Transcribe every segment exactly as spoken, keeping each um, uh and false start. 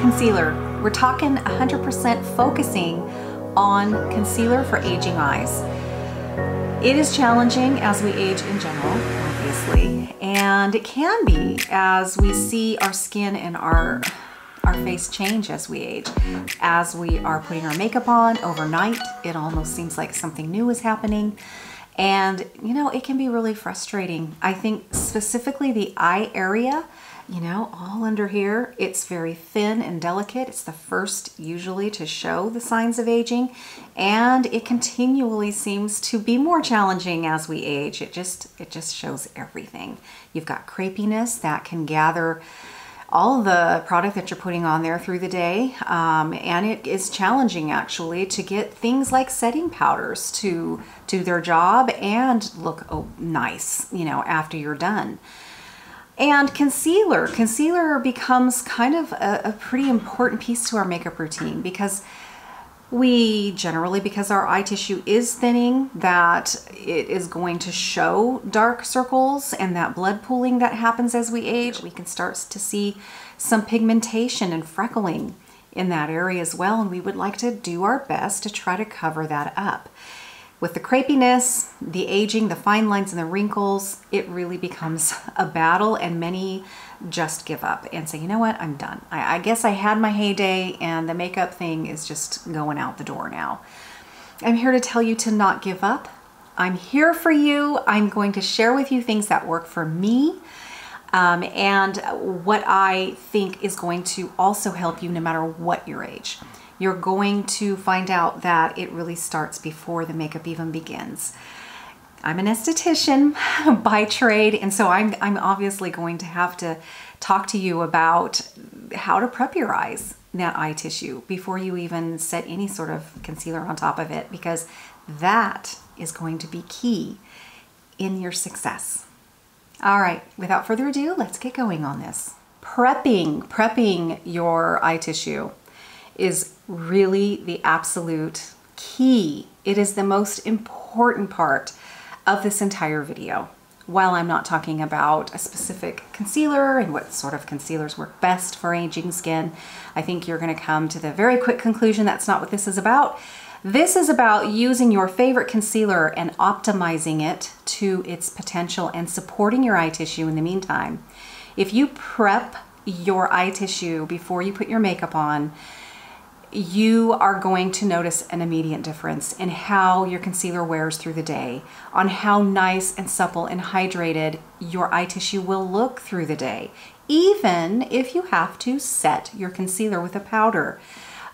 Concealer. We're talking one hundred percent focusing on concealer for aging eyes. It is challenging as we age in general, obviously, and it can be as we see our skin and our our face change as we age. As we are putting our makeup on overnight, it almost seems like something new is happening. And you know, it can be really frustrating. I think specifically the eye area, you know, all under here, it's very thin and delicate. It's the first usually to show the signs of aging, and it continually seems to be more challenging as we age. It just, it just shows everything. You've got crepiness that can gather all the product that you're putting on there through the day, um, and it is challenging actually to get things like setting powders to do their job and look oh, nice, you know, after you're done. And concealer. Concealer becomes kind of a, a pretty important piece to our makeup routine because we generally, because our eye tissue is thinning, that it is going to show dark circles and that blood pooling that happens as we age. We can start to see some pigmentation and freckling in that area as well, and we would like to do our best to try to cover that up. With the crepiness, the aging, the fine lines and the wrinkles, it really becomes a battle, and many just give up and say, you know what, I'm done. I, I guess I had my heyday and the makeup thing is just going out the door now. I'm here to tell you to not give up. I'm here for you. I'm going to share with you things that work for me um, and what I think is going to also help you no matter what your age. You're going to find out that it really starts before the makeup even begins. I'm an esthetician by trade, and so I'm, I'm obviously going to have to talk to you about how to prep your eyes, that eye tissue, before you even set any sort of concealer on top of it, because that is going to be key in your success. All right, without further ado, let's get going on this. Prepping, prepping your eye tissue is really the absolute key. It is the most important part of this entire video. While I'm not talking about a specific concealer and what sort of concealers work best for aging skin, I think you're gonna come to the very quick conclusion that's not what this is about. This is about using your favorite concealer and optimizing it to its potential and supporting your eye tissue in the meantime. If you prep your eye tissue before you put your makeup on, you are going to notice an immediate difference in how your concealer wears through the day, on how nice and supple and hydrated your eye tissue will look through the day, even if you have to set your concealer with a powder,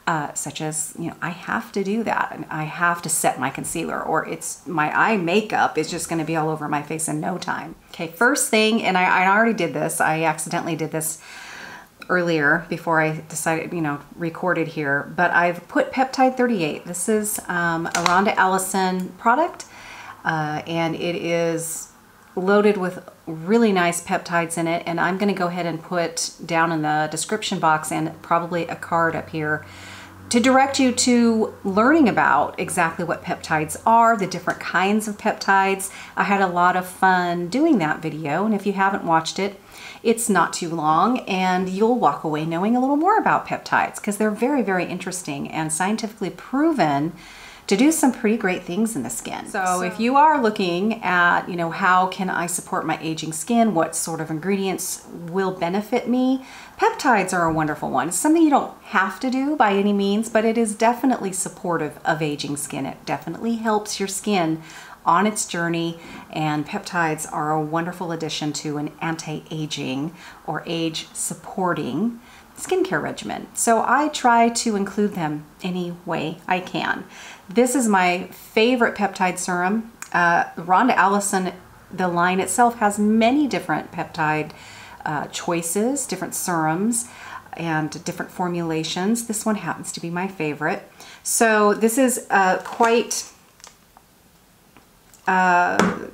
uh, such as, you know, I have to do that, and I have to set my concealer, or it's my eye makeup is just going to be all over my face in no time. Okay, first thing, and I, I already did this, I accidentally did this earlier before I decided, you know, recorded here, but I've put Peptide thirty-eight. This is um, a Rhonda Allison product, uh, and it is loaded with really nice peptides in it, and I'm going to go ahead and put down in the description box and probably a card up here to direct you to learning about exactly what peptides are, the different kinds of peptides. I had a lot of fun doing that video, and if you haven't watched it, it's not too long, and you'll walk away knowing a little more about peptides because they're very, very interesting and scientifically proven to do some pretty great things in the skin. So, so if you are looking at, you know, how can I support my aging skin? What sort of ingredients will benefit me? Peptides are a wonderful one. It's something you don't have to do by any means, but it is definitely supportive of aging skin. It definitely helps your skin on its journey, and peptides are a wonderful addition to an anti-aging or age-supporting skincare regimen. So I try to include them any way I can. This is my favorite peptide serum. Uh, Rhonda Allison, the line itself, has many different peptide uh, choices, different serums, and different formulations. This one happens to be my favorite. So this is uh, quite Uh,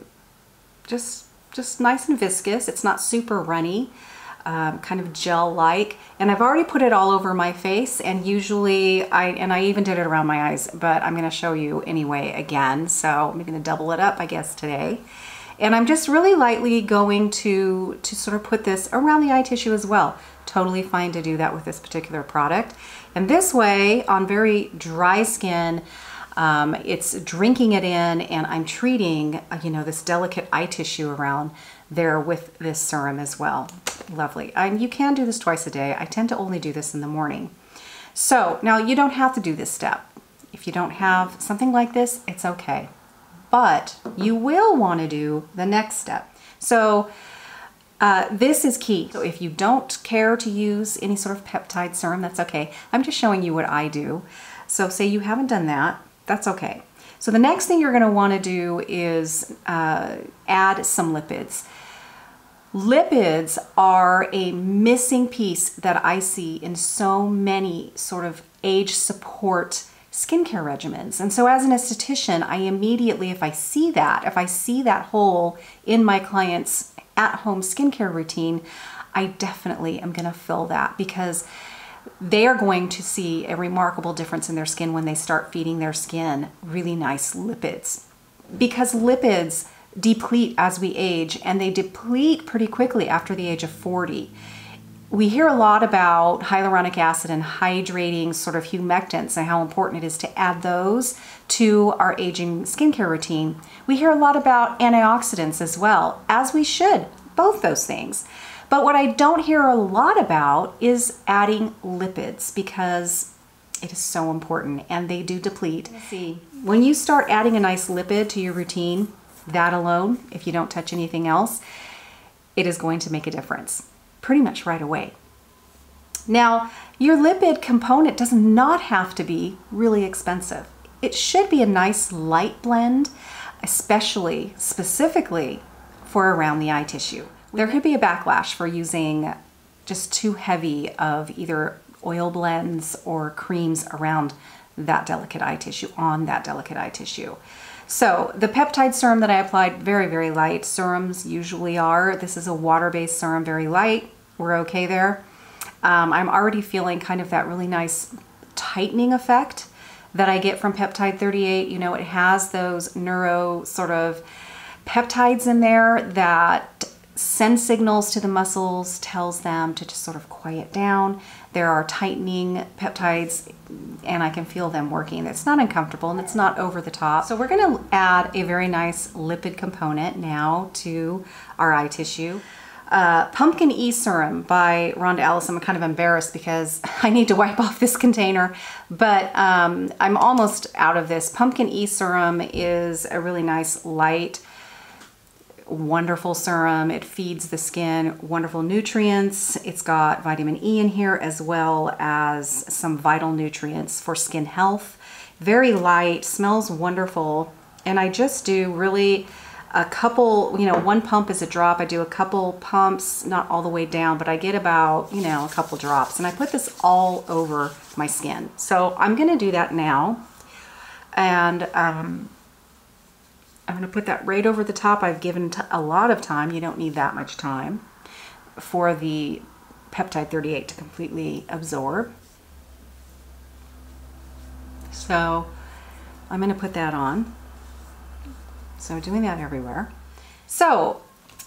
just just nice and viscous. It's not super runny, um, kind of gel-like, and I've already put it all over my face, and usually I and I even did it around my eyes, but I'm gonna show you anyway again, so I'm gonna double it up I guess today. And I'm just really lightly going to, to sort of put this around the eye tissue as well. Totally fine to do that with this particular product. And this way, on very dry skin, um, it's drinking it in, and I'm treating, you know, this delicate eye tissue around there with this serum as well. Lovely. Um, you can do this twice a day. I tend to only do this in the morning. So now you don't have to do this step. If you don't have something like this, it's okay. But you will want to do the next step. So uh, this is key. So if you don't care to use any sort of peptide serum, that's okay. I'm just showing you what I do. So say you haven't done that, that's okay. So the next thing you're going to want to do is uh, add some lipids. Lipids are a missing piece that I see in so many sort of age support skincare regimens. And so as an esthetician, I immediately, if I see that, if I see that hole in my client's at-home skincare routine, I definitely am going to fill that, because they are going to see a remarkable difference in their skin when they start feeding their skin really nice lipids. Because lipids deplete as we age, and they deplete pretty quickly after the age of forty. We hear a lot about hyaluronic acid and hydrating sort of humectants and how important it is to add those to our aging skincare routine. We hear a lot about antioxidants as well, as we should, both those things. But what I don't hear a lot about is adding lipids, because it is so important and they do deplete. See. When you start adding a nice lipid to your routine, that alone, if you don't touch anything else, it is going to make a difference pretty much right away. Now, your lipid component does not have to be really expensive. It should be a nice light blend, especially, specifically for around the eye tissue. There could be a backlash for using just too heavy of either oil blends or creams around that delicate eye tissue, on that delicate eye tissue. So the peptide serum that I applied, very, very light. Serums usually are. This is a water-based serum, very light. We're okay there. Um, I'm already feeling kind of that really nice tightening effect that I get from Peptide thirty-eight. You know, it has those neuro sort of peptides in there that send signals to the muscles, tells them to just sort of quiet down. There are tightening peptides, and I can feel them working. It's not uncomfortable and it's not over the top. So we're going to add a very nice lipid component now to our eye tissue. Uh, Pumpkin E Serum by Rhonda Allison. I'm kind of embarrassed because I need to wipe off this container, but um, I'm almost out of this. Pumpkin E Serum is a really nice light, wonderful serum. It feeds the skin wonderful nutrients. It's got vitamin E in here as well as some vital nutrients for skin health. Very light, smells wonderful. And I just do really a couple, you know, one pump is a drop. I do a couple pumps, not all the way down, but I get about, you know, a couple drops, and I put this all over my skin. So I'm going to do that now. And, um, I'm going to put that right over the top. I've given a lot of time. You don't need that much time for the peptide thirty-eight to completely absorb. So I'm going to put that on. So doing that everywhere. So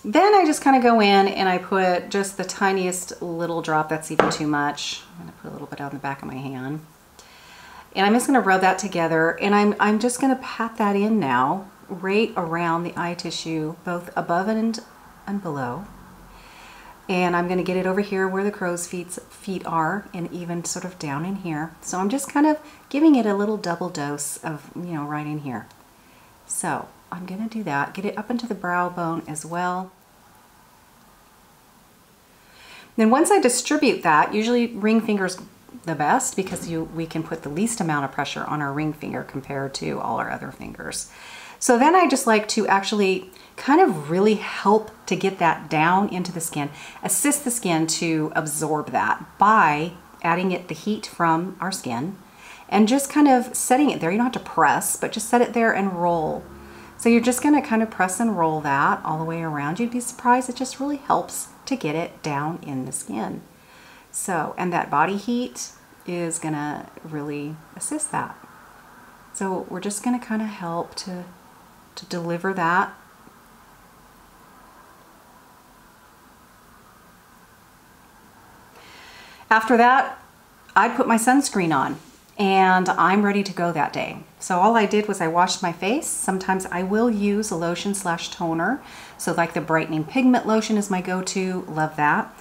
then I just kind of go in and I put just the tiniest little drop. That's even too much. I'm going to put a little bit on the back of my hand. And I'm just going to rub that together, and I'm, I'm just going to pat that in now, right around the eye tissue, both above and and below. And I'm going to get it over here where the crow's feet feet are, and even sort of down in here. So I'm just kind of giving it a little double dose of, you know, right in here. So I'm going to do that, get it up into the brow bone as well. Then once I distribute that, usually ring finger's the best, because you we can put the least amount of pressure on our ring finger compared to all our other fingers. So then I just like to actually kind of really help to get that down into the skin, assist the skin to absorb that by adding it the heat from our skin and just kind of setting it there. You don't have to press, but just set it there and roll. So you're just going to kind of press and roll that all the way around. You'd be surprised. It just really helps to get it down in the skin. So, and that body heat is going to really assist that. So we're just going to kind of help to to deliver that After that, I put my sunscreen on and I'm ready to go that day. So all I did was I washed my face. Sometimes I will use a lotion slash toner. So like the brightening pigment lotion is my go-to, love that.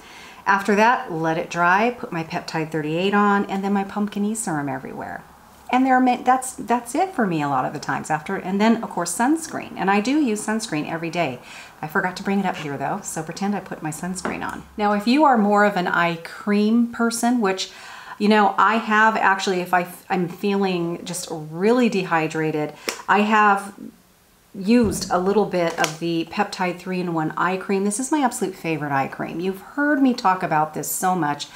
After that, let it dry, put my Peptide thirty-eight on, and then my Pumpkin E Serum everywhere. And there are, that's, that's it for me a lot of the times after. And then of course sunscreen, and I do use sunscreen every day. I forgot to bring it up here though, so pretend I put my sunscreen on. Now if you are more of an eye cream person, which you know, I have actually, if I, I'm feeling just really dehydrated, I have used a little bit of the Peptide three in one Eye Cream. This is my absolute favorite eye cream. You've heard me talk about this so much.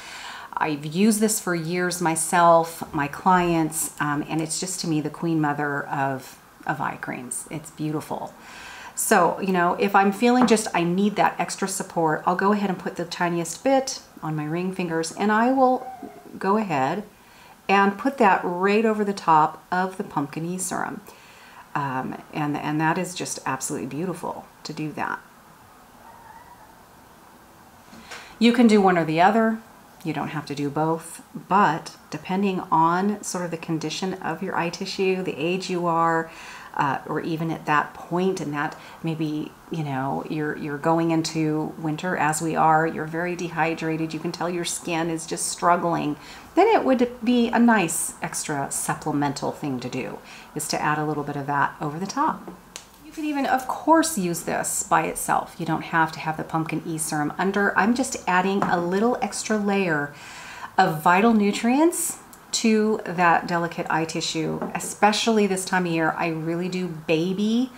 I've used this for years myself, my clients, um, and it's just to me the queen mother of, of eye creams. It's beautiful. So, you know, if I'm feeling just, I need that extra support, I'll go ahead and put the tiniest bit on my ring fingers, and I will go ahead and put that right over the top of the Pumpkin E Serum. Um, and, and that is just absolutely beautiful to do that. You can do one or the other. You don't have to do both, but depending on sort of the condition of your eye tissue, the age you are, uh, or even at that point, and that maybe, you know, you're, you're going into winter as we are, you're very dehydrated, you can tell your skin is just struggling, then it would be a nice extra supplemental thing to do, is to add a little bit of that over the top. You can even, of course, use this by itself. You don't have to have the Pumpkin E Serum under. I'm just adding a little extra layer of vital nutrients to that delicate eye tissue, especially this time of year. I really do baby,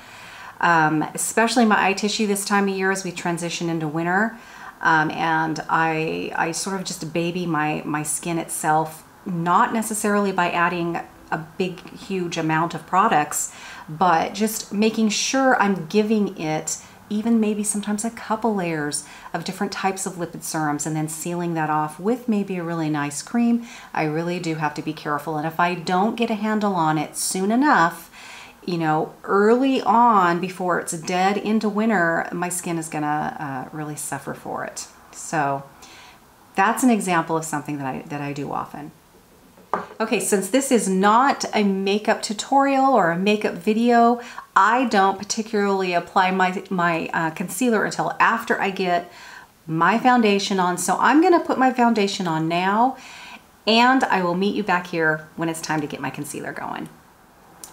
um, especially my eye tissue this time of year as we transition into winter. Um, and I, I sort of just baby my, my skin itself, not necessarily by adding a big, huge amount of products, but just making sure I'm giving it even maybe sometimes a couple layers of different types of lipid serums and then sealing that off with maybe a really nice cream. I really do have to be careful. And if I don't get a handle on it soon enough, you know, early on before it's dead into winter, my skin is gonna uh, really suffer for it. So that's an example of something that I, that I do often. Okay, since this is not a makeup tutorial or a makeup video, I don't particularly apply my, my uh, concealer until after I get my foundation on. So I'm gonna put my foundation on now, and I will meet you back here when it's time to get my concealer going.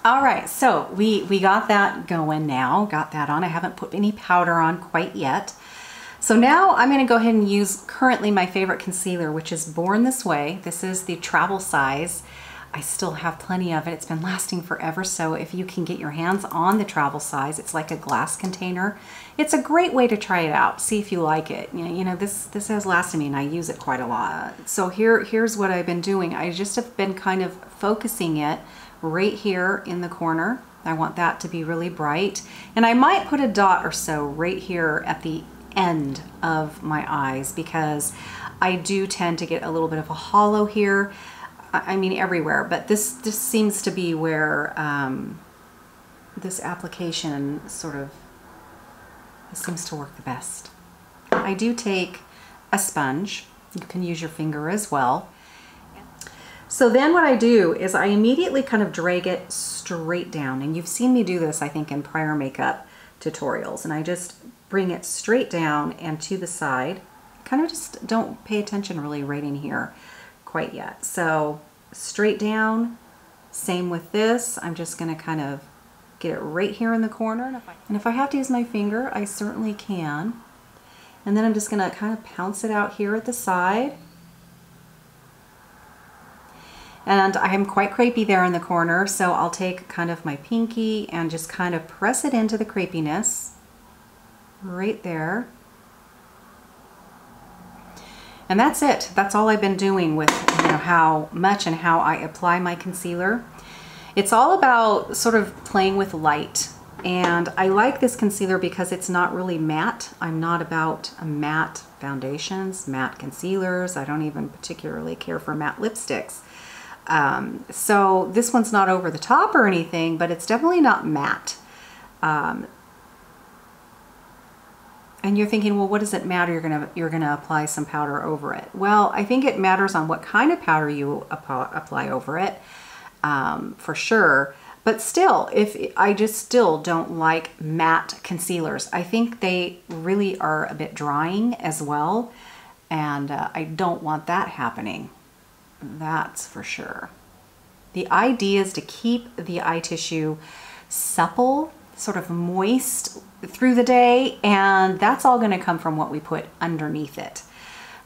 All right, so we, we got that going now, got that on. I haven't put any powder on quite yet. So now I'm going to go ahead and use currently my favorite concealer, which is Born This Way. This is the travel size. I still have plenty of it. It's been lasting forever. So if you can get your hands on the travel size, it's like a glass container. It's a great way to try it out. See if you like it. You know, you know this, this has lasted me and I use it quite a lot. So here, here's what I've been doing. I just have been kind of focusing it right here in the corner. I want that to be really bright. And I might put a dot or so right here at the end of my eyes, because I do tend to get a little bit of a hollow here. I mean everywhere, but this this seems to be where um, this application sort of seems to work the best. I do take a sponge. You can use your finger as well. So then what I do is I immediately kind of drag it straight down, and you've seen me do this I think in prior makeup tutorials, and I just bring it straight down and to the side. Kind of just don't pay attention really right in here quite yet. So straight down, same with this. I'm just gonna kind of get it right here in the corner. And if I, and if I have to use my finger, I certainly can. And then I'm just gonna kind of pounce it out here at the side. And I am quite crepey there in the corner, so I'll take kind of my pinky and just kind of press it into the crepiness. Right there. And that's it. That's all I've been doing with, you know, how much and how I apply my concealer. It's all about sort of playing with light. And I like this concealer because it's not really matte. I'm not about matte foundations, matte concealers. I don't even particularly care for matte lipsticks. Um, so this one's not over the top or anything, but it's definitely not matte. Um, I And you're thinking, well, what does it matter? You're gonna you're gonna apply some powder over it. Well, I think it matters on what kind of powder you apply, apply over it, um, for sure. But still, if I just still don't like matte concealers. I think they really are a bit drying as well, and uh, I don't want that happening. That's for sure. The idea is to keep the eye tissue supple, sort of moist through the day, and that's all going to come from what we put underneath it.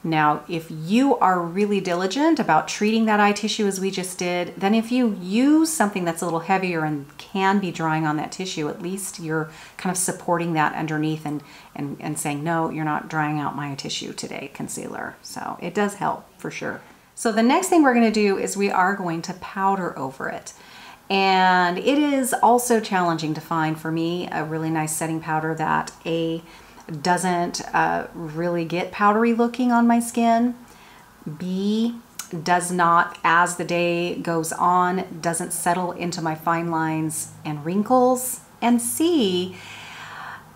Now, if you are really diligent about treating that eye tissue as we just did, then if you use something that's a little heavier and can be drying on that tissue, at least you're kind of supporting that underneath and, and, and saying, no, you're not drying out my tissue today, concealer. So it does help for sure. So the next thing we're going to do is we are going to powder over it. And it is also challenging to find, for me, a really nice setting powder that A, doesn't uh, really get powdery looking on my skin, B, does not, as the day goes on, doesn't settle into my fine lines and wrinkles, and C,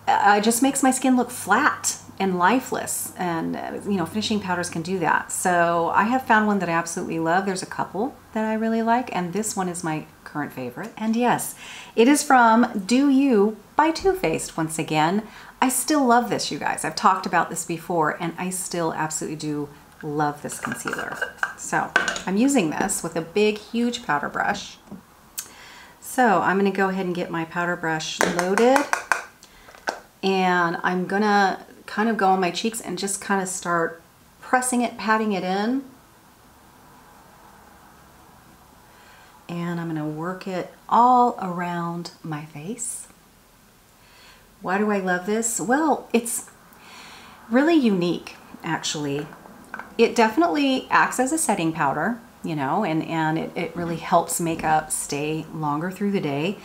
uh, just makes my skin look flat and lifeless. And uh, you know, finishing powders can do that. So I have found one that I absolutely love. There's a couple that I really like, and this one is my current favorite. And yes, it is from Do You by Too Faced once again. I still love this, you guys. I've talked about this before, and I still absolutely do love this concealer. So I'm using this with a big, huge powder brush. So I'm gonna go ahead and get my powder brush loaded, and I'm gonna kind of go on my cheeks and just kind of start pressing it, patting it in. And I'm gonna work it all around my face. Why do I love this? Well, it's really unique, actually. It definitely acts as a setting powder, you know, and, and it, it really helps makeup stay longer through the day.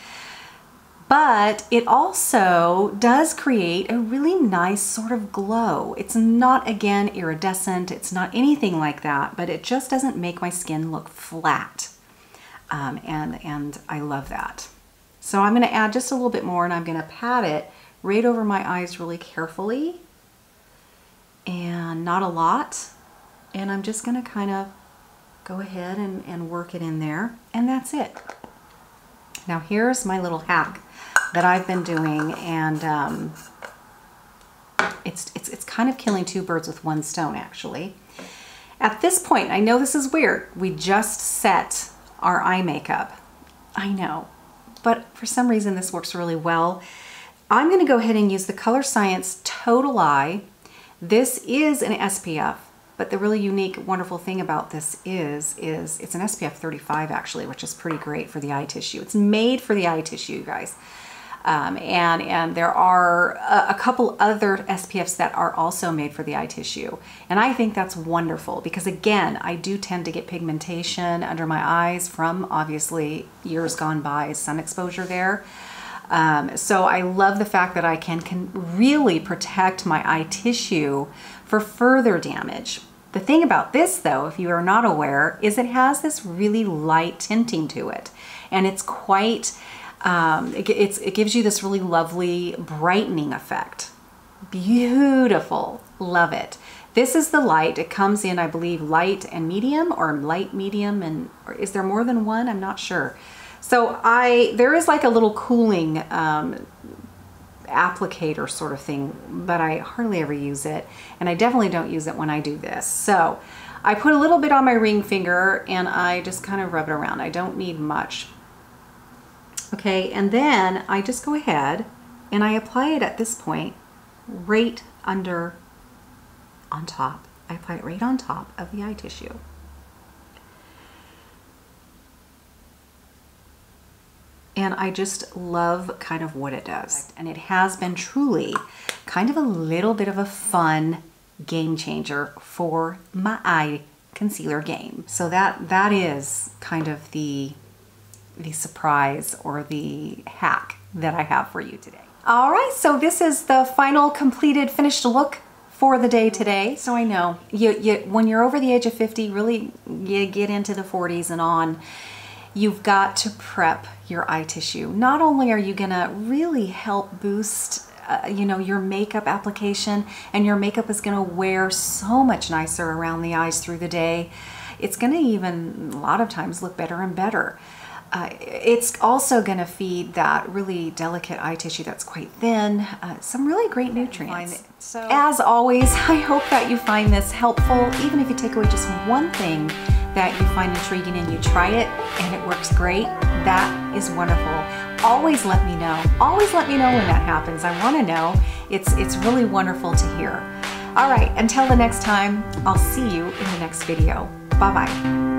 But it also does create a really nice sort of glow. It's not, again, iridescent. It's not anything like that, but it just doesn't make my skin look flat. Um, and, and I love that. So I'm gonna add just a little bit more, and I'm gonna pat it right over my eyes really carefully, and not a lot. And I'm just gonna kind of go ahead and, and work it in there, and that's it. Now here's my little hack that I've been doing, and um, it's, it's, it's kind of killing two birds with one stone, actually. At this point, I know this is weird, we just set our eye makeup. I know, but for some reason this works really well. I'm gonna go ahead and use the Color Science Total Eye. This is an S P F, but the really unique, wonderful thing about this is, is it's an S P F thirty-five actually, which is pretty great for the eye tissue. It's made for the eye tissue, you guys. Um, and, and there are a, a couple other S P Fs that are also made for the eye tissue. And I think that's wonderful because, again, I do tend to get pigmentation under my eyes from, obviously, years gone by, sun exposure there. Um, so I love the fact that I can, can really protect my eye tissue for further damage. The thing about this, though, if you are not aware, is it has this really light tinting to it. And it's quite, um, it, it's, it gives you this really lovely brightening effect. Beautiful, love it. This is the light. It comes in, I believe, light and medium, or light, medium, and or is there more than one? I'm not sure. So I, there is like a little cooling um, applicator sort of thing, but I hardly ever use it. And I definitely don't use it when I do this. So I put a little bit on my ring finger, and I just kind of rub it around. I don't need much. Okay, and then I just go ahead and I apply it at this point right under, on top. I apply it right on top of the eye tissue. And I just love kind of what it does. And it has been truly kind of a little bit of a fun game changer for my eye concealer game. So that that is kind of the, the surprise or the hack that I have for you today. All right, so this is the final completed finished look for the day today. So I know you, you when you're over the age of fifty, really you get into the forties and on, you've got to prep your eye tissue. Not only are you gonna really help boost uh, you know, your makeup application, and your makeup is going to wear so much nicer around the eyes through the day. It's going to even, a lot of times, look better and better. Uh, it's also going to feed that really delicate eye tissue that's quite thin, uh, some really great nutrients. So, as always, I hope that you find this helpful. Even if you take away just one thing that you find intriguing and you try it and it works great, that is wonderful. Always let me know. Always let me know when that happens. I want to know. It's, it's really wonderful to hear. All right, until the next time, I'll see you in the next video. Bye-bye.